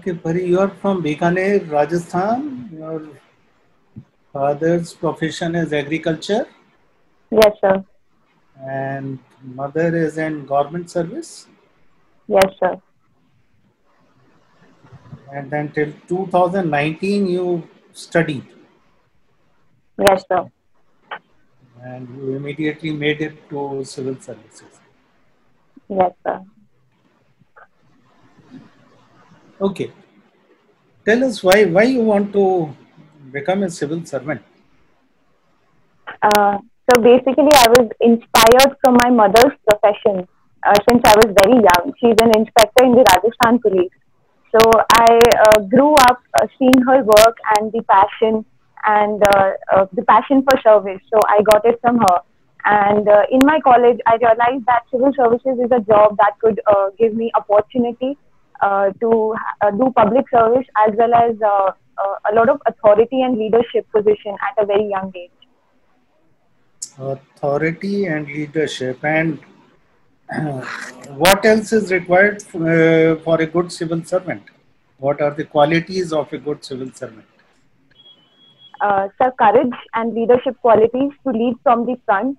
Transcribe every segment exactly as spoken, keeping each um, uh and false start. Okay, Pari, you are from Bikaner, Rajasthan. Your father's profession is agriculture. Yes, sir. And mother is in government service. Yes, sir. And then till two thousand nineteen, you studied. Yes, sir. And you immediately made it to civil services. Yes, sir. Okay. Tell us why why you want to become a civil servant. Uh, so basically, I was inspired from my mother's profession uh, since I was very young. She's an inspector in the Rajasthan Police. So I uh, grew up uh, seeing her work and the passion and uh, uh, the passion for service. So I got it from her. And uh, in my college, I realized that civil services is a job that could uh, give me opportunity uh, to uh, do public service as well as uh, uh, a lot of authority and leadership position at a very young age. Authority and leadership. And uh, what else is required uh, for a good civil servant? What are the qualities of a good civil servant? Uh, sir, courage and leadership qualities to lead from the front,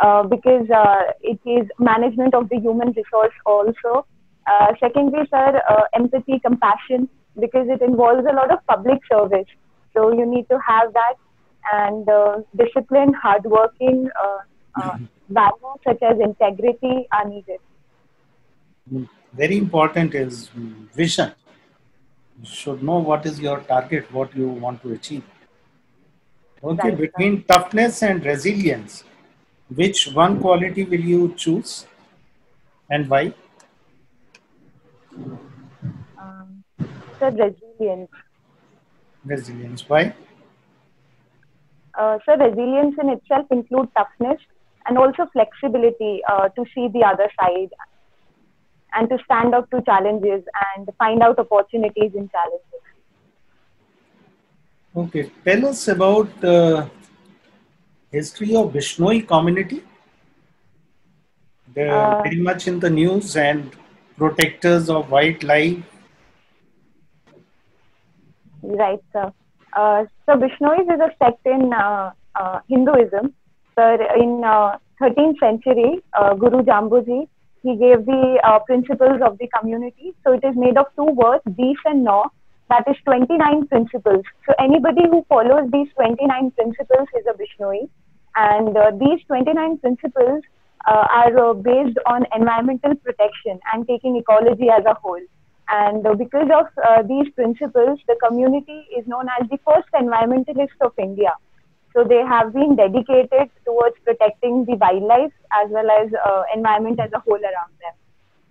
uh, because uh, it is management of the human resource also. Uh, secondly, sir, uh, empathy, compassion, because it involves a lot of public service. So you need to have that, and uh, discipline, hardworking, uh, uh, values such as integrity are needed. Very important is vision. You should know what is your target, what you want to achieve. Okay, right, between right. toughness and resilience, which one quality will you choose and why? Um, sir, resilience. Resilience, why? Uh, sir, resilience in itself includes toughness and also flexibility uh, to see the other side and to stand up to challenges and find out opportunities in challenges. Okay, tell us about the uh, history of Bishnoi community. They are uh, very much in the news and protectors of wildlife. Right, sir. Uh, so Bishnois is a sect in uh, uh, Hinduism. So in uh, thirteenth century, uh, Guru Jambu Ji, he gave the uh, principles of the community. So it is made of two words, beef and no. That is twenty-nine principles. So anybody who follows these twenty-nine principles is a Bishnoi. And uh, these twenty-nine principles uh, are uh, based on environmental protection and taking ecology as a whole. And uh, because of uh, these principles, the community is known as the first environmentalist of India. So they have been dedicated towards protecting the wildlife as well as uh, environment as a whole around them.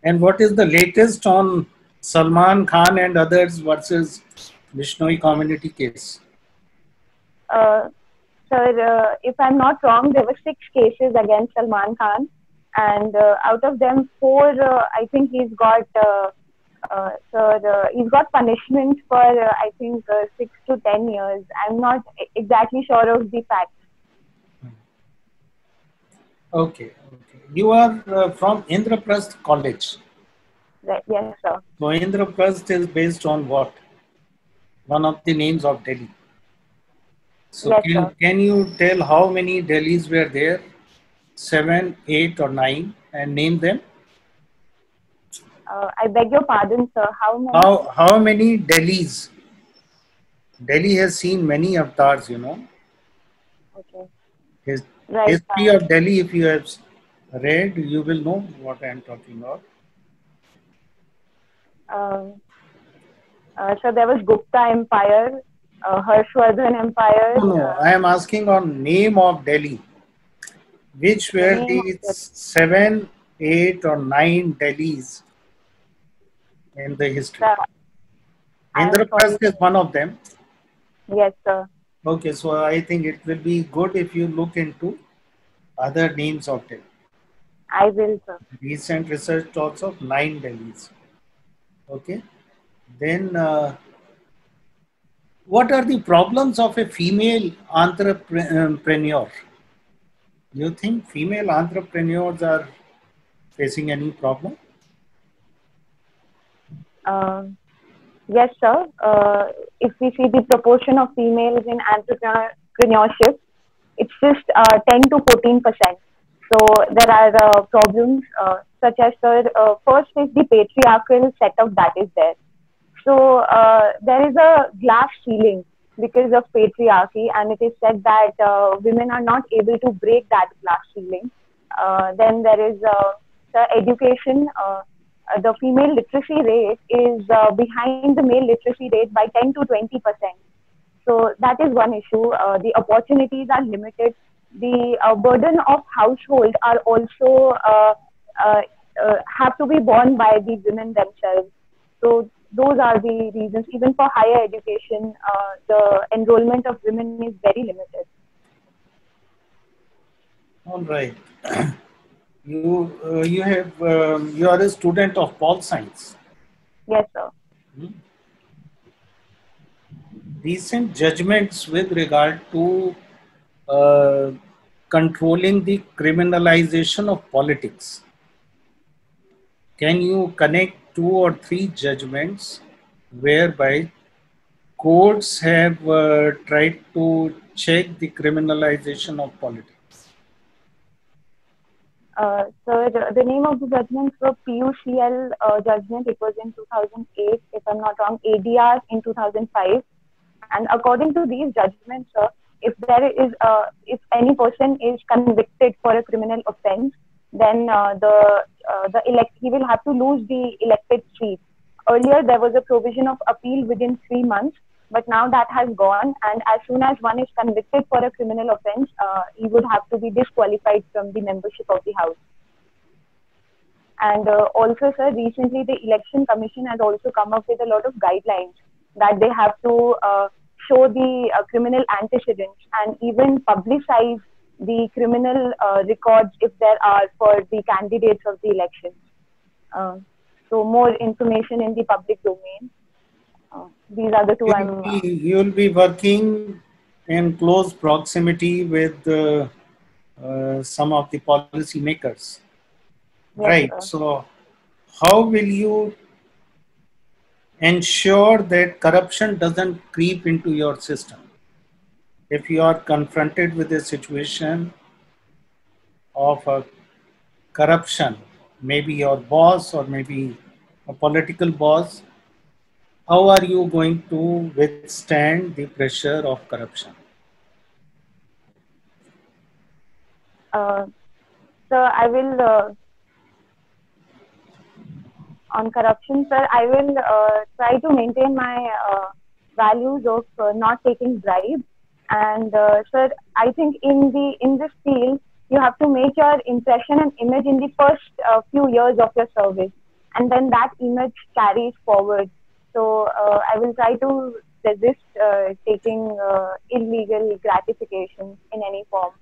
And what is the latest on Salman Khan and others versus Bishnoi community case? Uh, sir, uh, if I'm not wrong, there were six cases against Salman Khan. And uh, out of them, four, uh, I think he's got, uh, uh, sir, uh, he's got punishment for, uh, I think, uh, six to ten years. I'm not exactly sure of the facts. Okay. Okay. You are uh, from Indraprastha College. Right. Yes, sir. So Indraprastha is based on what? One of the names of Delhi. So yes, can, can you tell how many Delhis were there? Seven, eight or nine, and name them. Uh, I beg your pardon, sir. How many? How, how many Delhis? Delhi has seen many avatars, you know. Okay. His, right, history sir. of Delhi, if you have read, you will know what I am talking about. Um, uh, so there was Gupta Empire, uh, Harshvardhan Empire. No, no. Uh, I am asking on name of Delhi. Which were the seven, eight or nine Delhis in the history? Sir, Indraprastha is one of them. Yes, sir. Okay, so I think it will be good if you look into other names of Delhi. I will, sir. Recent research talks of nine Delhis. Okay, then uh, what are the problems of a female entrepreneur? Do you think female entrepreneurs are facing any problem? Uh, Yes, sir. Uh, if we see the proportion of females in entrepreneurship, it's just uh, ten to fourteen percent. So there are uh, problems uh, such as, sir, uh, first is the patriarchal setup that is there. So uh, there is a glass ceiling because of patriarchy, and it is said that uh, women are not able to break that glass ceiling. Uh, then there is uh, the education. Uh, the female literacy rate is uh, behind the male literacy rate by ten to twenty percent. So that is one issue. Uh, the opportunities are limited. The uh, burden of household are also uh, uh, uh, have to be borne by the women themselves. So those are the reasons. Even for higher education, uh, the enrollment of women is very limited. All right. You uh, you have um, you are a student of pol science. Yes, sir. Hmm. Recent judgments with regard to uh, controlling the criminalization of politics. Can you connect two or three judgments whereby courts have uh, tried to check the criminalization of politics? Uh, so the, the name of the judgments were P U C L uh, judgment. It was in two thousand eight, if I'm not wrong, A D R in two thousand five. And according to these judgments, sir, if there is, uh, if any person is convicted for a criminal offense, then uh, the uh, the elect he will have to lose the elected seat. Earlier there was a provision of appeal within three months, but now that has gone. And as soon as one is convicted for a criminal offence, uh, he would have to be disqualified from the membership of the house. And uh, also, sir, recently the Election Commission has also come up with a lot of guidelines that they have to uh, show the uh, criminal antecedents and even publicise the criminal uh, records, if there are, for the candidates of the election. Uh, so more information in the public domain. Uh, these are the two. You'll I'm, be, you'll be working in close proximity with uh, uh, some of the policy makers. Yes, right. Sir. So how will you ensure that corruption doesn't creep into your system? If you are confronted with a situation of a corruption, maybe your boss or maybe a political boss, how are you going to withstand the pressure of corruption? Uh, so I will, uh, on corruption, sir, I will uh, try to maintain my uh, values of uh, not taking bribes. And uh, sir, I think in the in this field, you have to make your impression and image in the first uh, few years of your service, and then that image carries forward. So uh, I will try to resist uh, taking uh, illegal gratification in any form.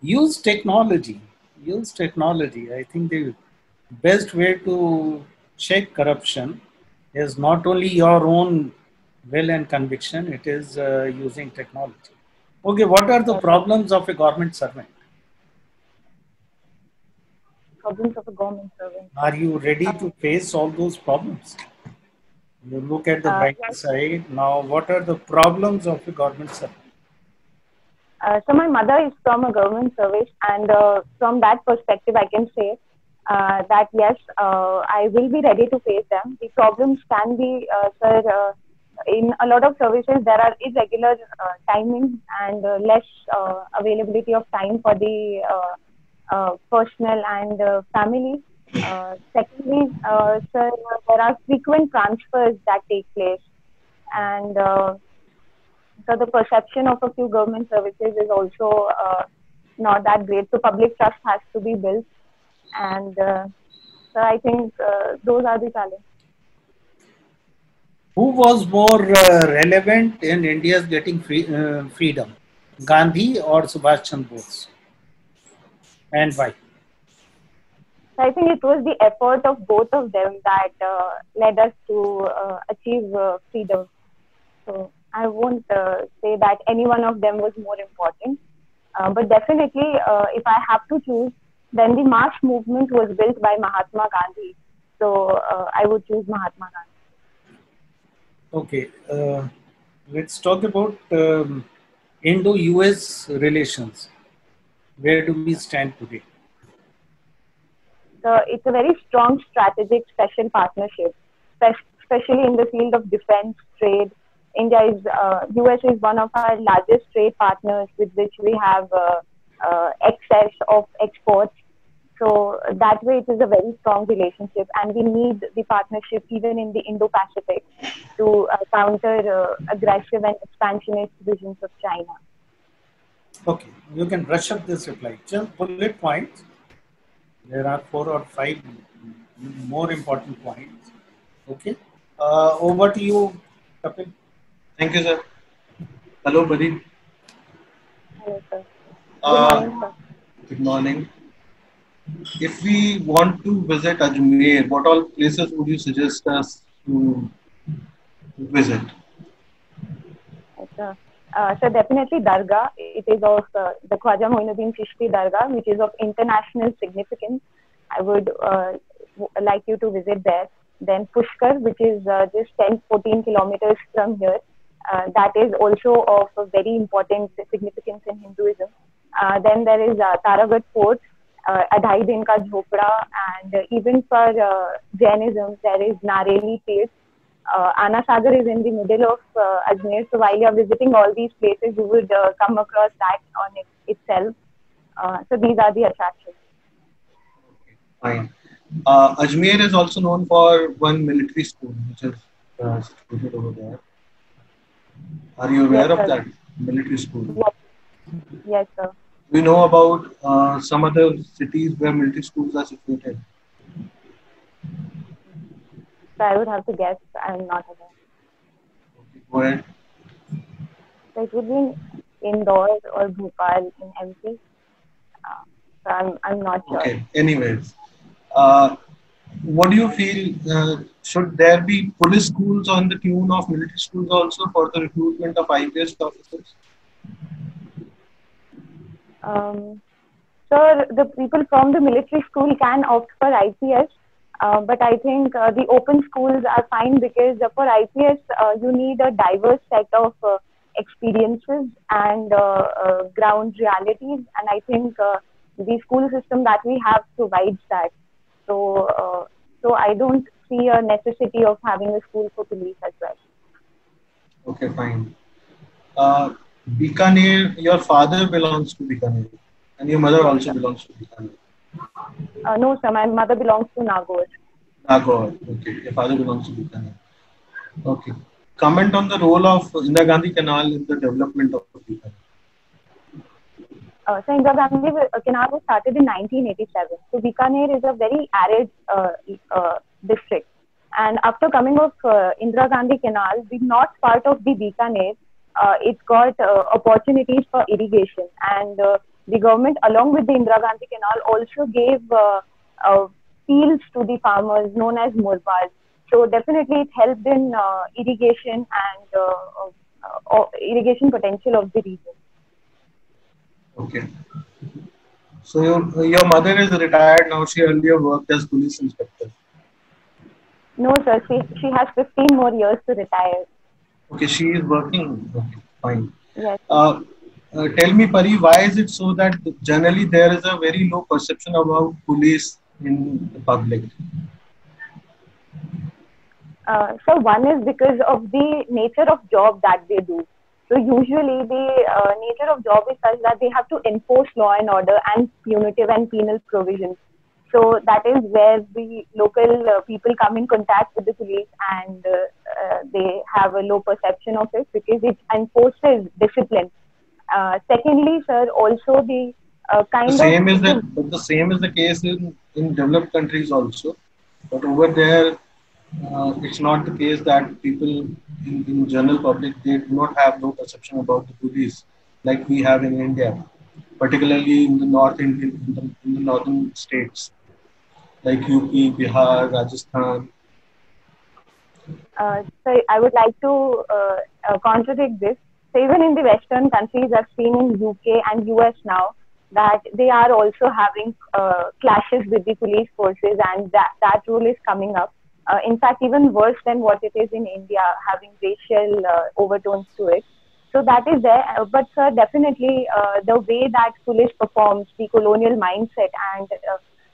Use technology. Use technology. I think the best way to check corruption is not only your own will and conviction, it is uh, using technology. Okay, what are the problems of a government servant? Problems of a government servant. Are you ready to face all those problems? You look at the uh, bright yes. side. Now, what are the problems of a government servant? Uh, so, my mother is from a government service, and uh, from that perspective, I can say uh, that yes, uh, I will be ready to face them. The problems can be, uh, sir, uh, in a lot of services, there are irregular uh, timings and uh, less uh, availability of time for the uh, uh, personal and uh, family. Uh, secondly, uh, sir, there are frequent transfers that take place. And uh, so the perception of a few government services is also uh, not that great. So public trust has to be built. And uh, so I think uh, those are the challenges. Who was more uh, relevant in India's getting free, uh, freedom, Gandhi or Subhash Chandra Bose, and why? I think it was the effort of both of them that uh, led us to uh, achieve uh, freedom. So I won't uh, say that any one of them was more important, uh, but definitely, uh, if I have to choose, then the mass movement was built by Mahatma Gandhi. So uh, I would choose Mahatma Gandhi. Okay, uh, let's talk about um, Indo-U S relations. Where do we stand today? So it's a very strong strategic special partnership, especially in the field of defense, trade. India is, uh, U S is one of our largest trade partners with which we have uh, uh, excess of exports. So that way it is a very strong relationship, and we need the partnership even in the Indo-Pacific to uh, counter uh, aggressive and expansionist visions of China. Okay, you can brush up this reply. Just bullet points. There are four or five more important points. Okay, uh, over to you, Kapil. Thank you, sir. Hello, buddy. Hello, sir. Good uh, morning, sir. Good morning. If we want to visit Ajmer, what all places would you suggest us to visit? Okay. Uh, so definitely Dargah. It is of uh, the Khwaja Muinuddin Chishtī Dargah, which is of international significance. I would uh, like you to visit there. Then Pushkar, which is uh, just ten to fourteen kilometers from here. Uh, that is also of a very important significance in Hinduism. Uh, then there is uh, Taragarh Fort. Uh, Adhai Din Ka Jhopra, and uh, even for uh, Jainism, there is Nareli place. Uh, Anasagar is in the middle of uh, Ajmer, so while you are visiting all these places, you would uh, come across that on it, itself. Uh, so these are the attractions. Okay, fine. Uh, Ajmer is also known for one military school, which is uh, situated over there. Are you aware yes, of sir. that military school? Yes, yes sir. We know about uh, some other cities where military schools are situated. So I would have to guess. I'm not aware. Okay, go ahead. So it would be in Indore or Bhopal in M P. Uh, so I'm I'm not sure. Okay. Anyways, uh, what do you feel? Uh, should there be police schools on the tune of military schools also for the recruitment of I P S officers? Um, so the people from the military school can opt for I P S, uh, but I think uh, the open schools are fine because uh, for I P S uh, you need a diverse set of uh, experiences and uh, uh, ground realities, and I think uh, the school system that we have provides that. So, uh, so I don't see a necessity of having a school for police as well. Okay, fine. Uh, Bikaner, your father belongs to Bikaner and your mother also belongs to Bikaner. Uh, no sir, my mother belongs to Nagaur. Nagaur, okay. Your father belongs to Bikaner. Okay. Comment on the role of Indira Gandhi Canal in the development of Bikaner. Uh, so Indira Gandhi Canal was started in nineteen eighty-seven. So Bikaner is a very arid uh, uh, district. And after coming of uh, Indira Gandhi Canal, the north part of the Bikaner, Uh, it's got uh, opportunities for irrigation, and uh, the government along with the Indira Gandhi Canal also gave uh, uh, fields to the farmers known as murbars. So definitely it helped in uh, irrigation and uh, uh, uh, irrigation potential of the region. Okay. So your, your mother is retired now. She earlier worked as police inspector. No sir, she, she has fifteen more years to retire. Okay, she is working. Okay, fine. Yes. Uh, uh, tell me, Pari, why is it so that generally there is a very low perception about police in the public? Uh, so one is because of the nature of job that they do. So usually the uh, nature of job is such that they have to enforce law and order and punitive and penal provisions. So that is where the local uh, people come in contact with the police, and uh, uh, they have a low perception of it because it enforces discipline. Uh, secondly, sir, also the uh, kind the same of... Is the, but the same is the case in, in developed countries also. But over there, uh, it's not the case that people in, in general public, they do not have no perception about the police like we have in India, particularly in the north Indian, in, the, in the northern states. Like U P, Bihar, Rajasthan. Uh, so I would like to uh, uh, contradict this. So even in the Western countries, I've seen in U K and U S now that they are also having uh, clashes with the police forces, and that, that rule is coming up. uh, in fact even worse than what it is in India, having racial uh, overtones to it. So that is there, but sir, definitely uh, the way that police performs the colonial mindset and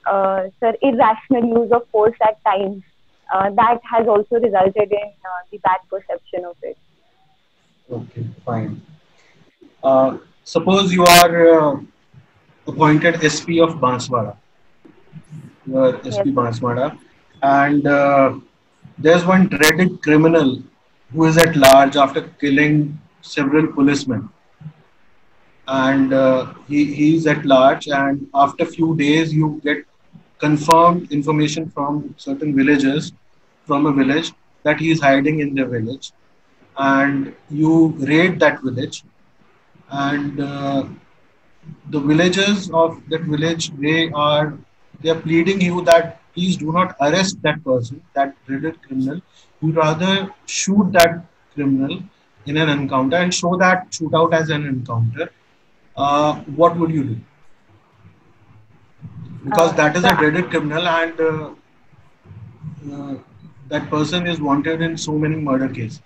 uh, uh, sir, irrational use of force at times, uh, that has also resulted in uh, the bad perception of it. Okay, fine. Uh, suppose you are uh, appointed S P of Banswara. You are S P, yes. Banswara, and uh, there's one dreaded criminal who is at large after killing several policemen, and uh, he he is at large. And after few days, you get confirmed information from certain villagers, from a village, that he is hiding in their village, and you raid that village. And uh, the villagers of that village, they are they are pleading you that please do not arrest that person, that dreaded criminal. You rather shoot that criminal in an encounter and show that shootout as an encounter. Uh, what would you do? Because uh, that is a dreaded criminal, and uh, uh, that person is wanted in so many murder cases.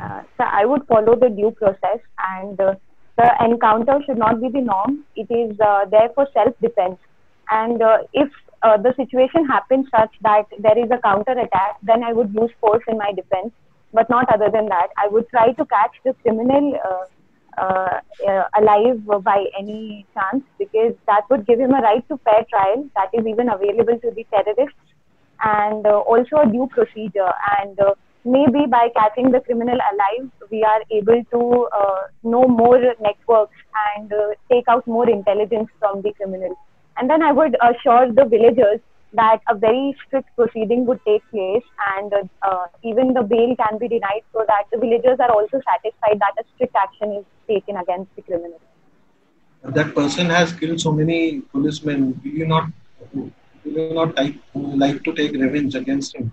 Uh, so I would follow the due process, and uh, the encounter should not be the norm. It is uh, there for self-defense, and uh, if uh, the situation happens such that there is a counter-attack, then I would use force in my defense, but not other than that. I would try to catch the criminal uh, uh, uh, alive by any chance, because that would give him a right to fair trial that is even available to the terrorists, and uh, also a due procedure. And uh, maybe by catching the criminal alive, we are able to uh, know more networks and uh, take out more intelligence from the criminal. And then I would assure the villagers that a very strict proceeding would take place, and uh, uh, even the bail can be denied, so that the villagers are also satisfied that a strict action is taken against the criminal. That person has killed so many policemen. Will you not, will you not like, like to take revenge against him?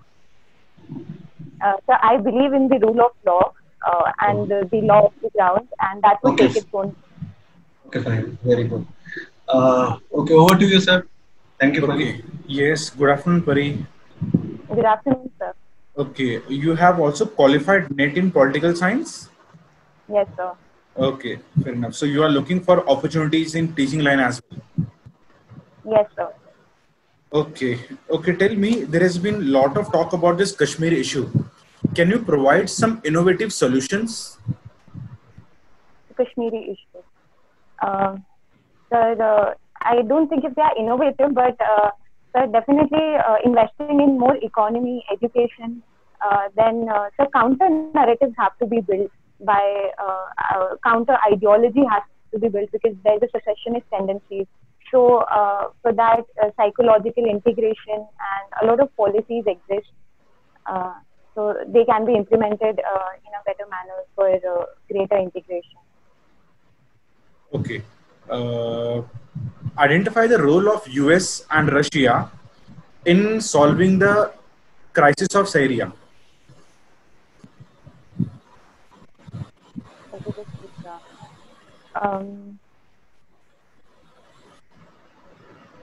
Uh, so I believe in the rule of law uh, and uh, the law of the ground, and that will okay. take its own. Okay, fine, very good. Uh, okay, over to you, sir. Thank you, okay. Pari. Yes, good afternoon, Pari. Good afternoon, sir. Okay, you have also qualified NET in political science? Yes, sir. Okay, fair enough. So you are looking for opportunities in teaching line as well? Yes, sir. Okay, okay. Tell me, there has been a lot of talk about this Kashmir issue. Can you provide some innovative solutions? Kashmiri issue. Uh, sir, uh, I don't think if they are innovative, but uh, sir, definitely uh, investing in more economy, education, uh, then uh, sir, counter narratives have to be built by uh, uh, counter ideology has to be built, because there is a secessionist tendencies. So uh, for that, uh, psychological integration and a lot of policies exist. Uh, so they can be implemented uh, in a better manner for uh, greater integration. Okay. Uh, identify the role of U S and Russia in solving the crisis of Syria. Um,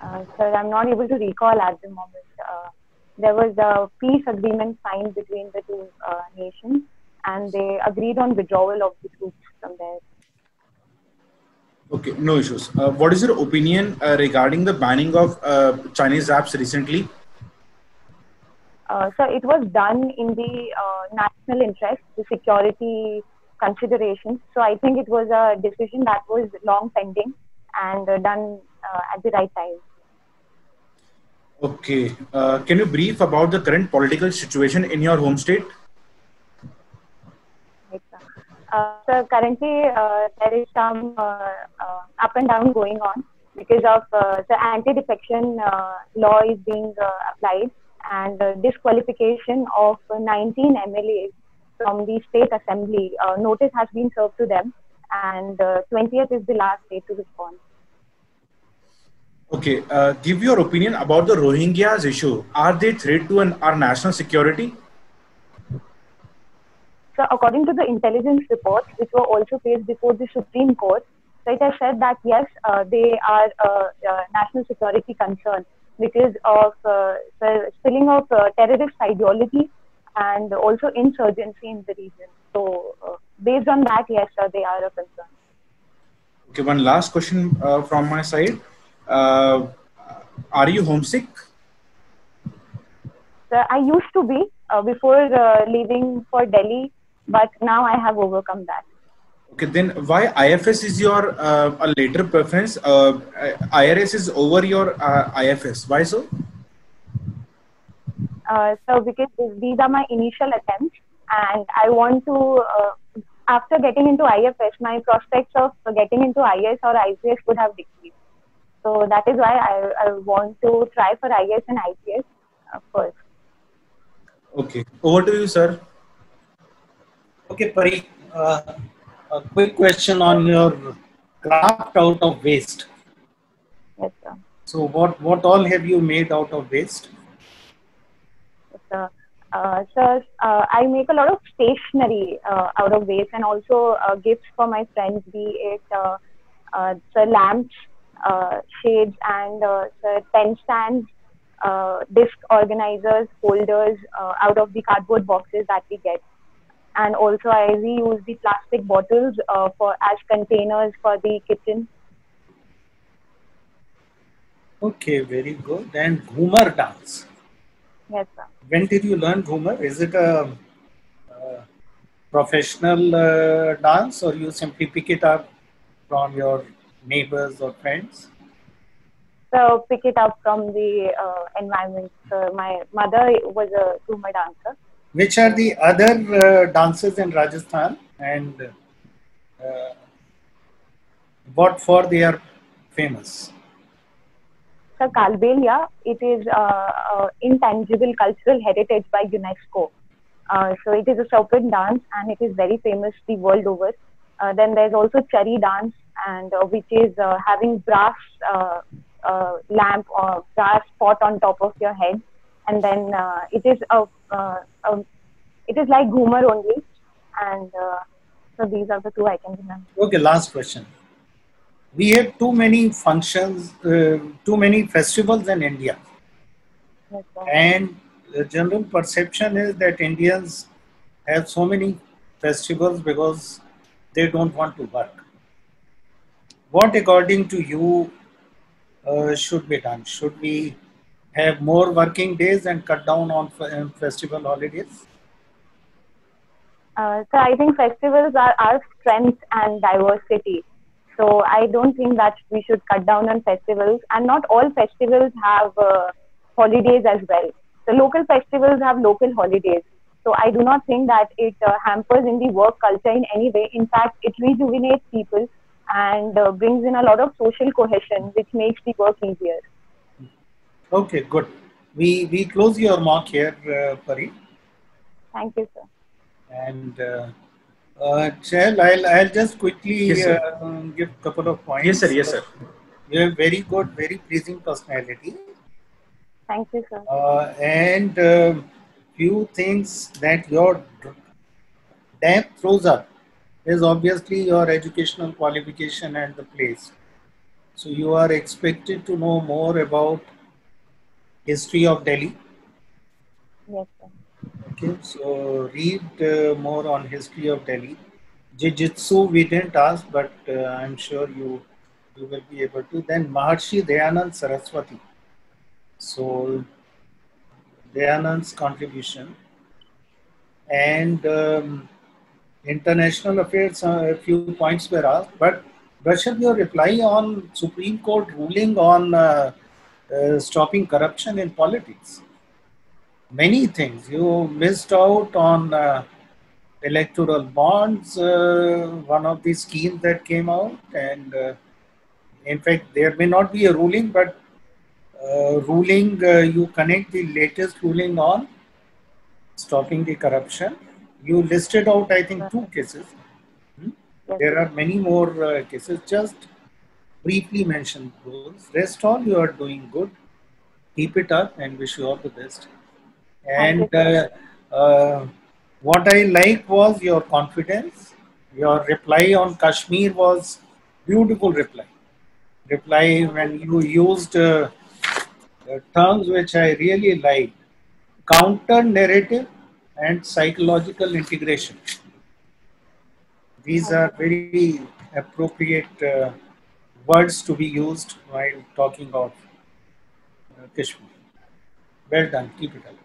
Uh, sir, I'm not able to recall at the moment. Uh, there was a peace agreement signed between the two uh, nations, and they agreed on withdrawal of the troops from there. Okay, no issues. Uh, what is your opinion uh, regarding the banning of uh, Chinese apps recently? Uh, sir, it was done in the uh, national interest, the security considerations. So I think it was a decision that was long pending and uh, done uh, at the right time. Okay. Uh, can you brief about the current political situation in your home state? Right, sir. Uh, so currently uh, there is some uh, uh, up and down going on because of uh, the anti-defection uh, law is being uh, applied, and uh, disqualification of nineteen M L As from the state assembly. Uh, notice has been served to them, and uh, twentieth is the last day to respond. Okay, uh, give your opinion about the Rohingyas issue. Are they a threat to an, our national security? So, according to the intelligence reports, which were also placed before the Supreme Court, so it has said that yes, uh, they are a uh, uh, national security concern. because of uh, spilling of uh, terrorist ideology and also insurgency in the region. So uh, based on that, yes, sir, they are a concern. Okay, one last question uh, from my side. Uh, are you homesick? Sir, I used to be uh, before uh, leaving for Delhi, but now I have overcome that. Okay, then why I F S is your uh, a later preference? Uh, I R S is over your uh, I F S. Why so? Uh, so because these are my initial attempts, and I want to. Uh, after getting into I F S, my prospects of getting into I S or I C S would have decreased. So that is why I, I want to try for I S and I C S first. Okay, over to you, sir. Okay, Pari. Uh, a quick question on your craft out of waste. Yes, sir. So what what all have you made out of waste? Uh, uh, sir, uh, I make a lot of stationery uh, out of waste, and also uh, gifts for my friends, be it uh, uh, sir, lamps, uh, shades, and uh, sir, pen stands, uh, disc organizers, folders uh, out of the cardboard boxes that we get. And also I reuse the plastic bottles uh, for as containers for the kitchen. Okay, very good. And Ghoomar dance. Yes, sir. When did you learn Ghoomar? Is it a, a professional uh, dance, or you simply pick it up from your neighbors or friends? So pick it up from the uh, environment. So my mother was a Ghoomar dancer. Which are the other uh, dances in Rajasthan, and uh, what for they are famous? Sir, Kalbelia, it is uh, uh, intangible cultural heritage by UNESCO. Uh, so it is a serpent dance, and it is very famous the world over. Uh, then there's also Chari dance, and uh, which is uh, having brass uh, uh, lamp or brass pot on top of your head, and then uh, it is a, uh, a it is like Ghoomar only, and uh, so these are the two I can remember. Okay, last question. We have too many functions, uh, too many festivals in India. Yes, sir. And the general perception is that Indians have so many festivals because they don't want to work. What, according to you, uh, should be done? Should we have more working days and cut down on f festival holidays? Uh, so I think festivals are our strength and diversity. So I don't think that we should cut down on festivals, and not all festivals have uh, holidays as well. The local festivals have local holidays. So I do not think that it uh, hampers in the work culture in any way. In fact, it rejuvenates people and uh, brings in a lot of social cohesion, which makes the work easier. Okay, good. We, we close your mark here, uh, Pari. Thank you, sir. And... Uh, Uh, Chal, I'll, I'll just quickly yes, uh, give a couple of points. Yes, sir. Yes, sir. You have very good, very pleasing personality. Thank you, sir. Uh, and uh, few things that your depth throws up is obviously your educational qualification and the place. So you are expected to know more about history of Delhi. Yes, sir. Okay, so read uh, more on history of Delhi. Jiu-Jitsu we didn't ask, but uh, I'm sure you, you will be able to. Then Maharshi Dayanand Saraswati. So Dayanand's contribution. And um, international affairs, uh, a few points were asked. But brush up your reply on Supreme Court ruling on uh, uh, stopping corruption in politics. Many things. You missed out on uh, electoral bonds, uh, one of the schemes that came out, and uh, in fact there may not be a ruling, but uh, ruling, uh, you connect the latest ruling on stopping the corruption. You listed out, I think, two cases. Hmm? There are many more uh, cases. Just briefly mention those. Rest all you are doing good. Keep it up and wish you all the best. And uh, uh, what I like was your confidence. Your reply on Kashmir was beautiful reply. Reply when you used uh, uh, terms which I really liked: counter narrative and psychological integration. These are very appropriate uh, words to be used while talking of uh, Kashmir. Well done, keep it up.